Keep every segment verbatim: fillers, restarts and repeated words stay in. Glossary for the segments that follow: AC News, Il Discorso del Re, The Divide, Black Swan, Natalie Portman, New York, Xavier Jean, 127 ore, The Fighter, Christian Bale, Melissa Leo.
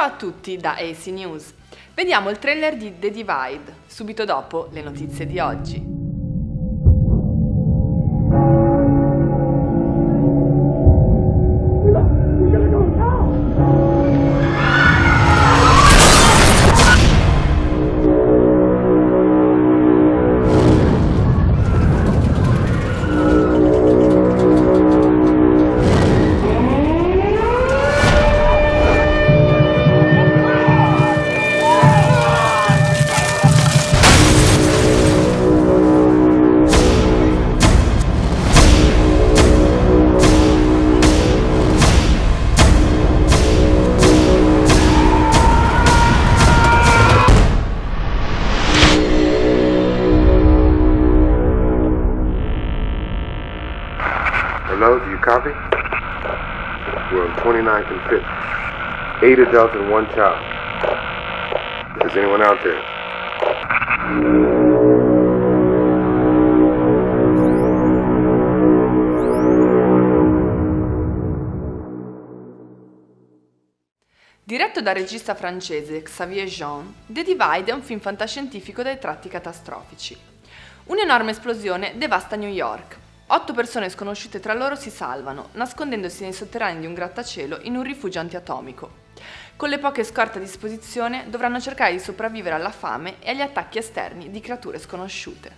Ciao a tutti da A C News. Vediamo il trailer di The Divide, subito dopo le notizie di oggi. Hello, do you copy? We're on twenty-ninth and fifth. Eight adults and one child. Is anyone out there? Diretto dal regista francese Xavier Jean, The Divide è un film fantascientifico dai tratti catastrofici. Un'enorme esplosione devasta New York. Otto persone sconosciute tra loro si salvano, nascondendosi nei sotterranei di un grattacielo in un rifugio antiatomico. Con le poche scorte a disposizione dovranno cercare di sopravvivere alla fame e agli attacchi esterni di creature sconosciute.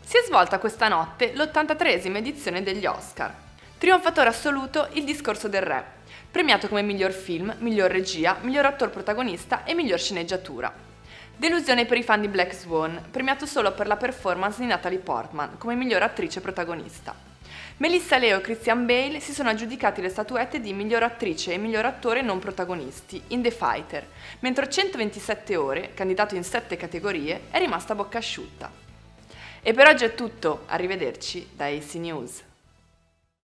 Si è svolta questa notte l'ottantatreesima edizione degli Oscar. Trionfatore assoluto Il Discorso del Re, premiato come miglior film, miglior regia, miglior attore protagonista e miglior sceneggiatura. Delusione per i fan di Black Swan, premiato solo per la performance di Natalie Portman come miglior attrice protagonista. Melissa Leo e Christian Bale si sono aggiudicati le statuette di miglior attrice e miglior attore non protagonisti in The Fighter, mentre centoventisette ore, candidato in sette categorie, è rimasta a bocca asciutta. E per oggi è tutto, arrivederci da A C News.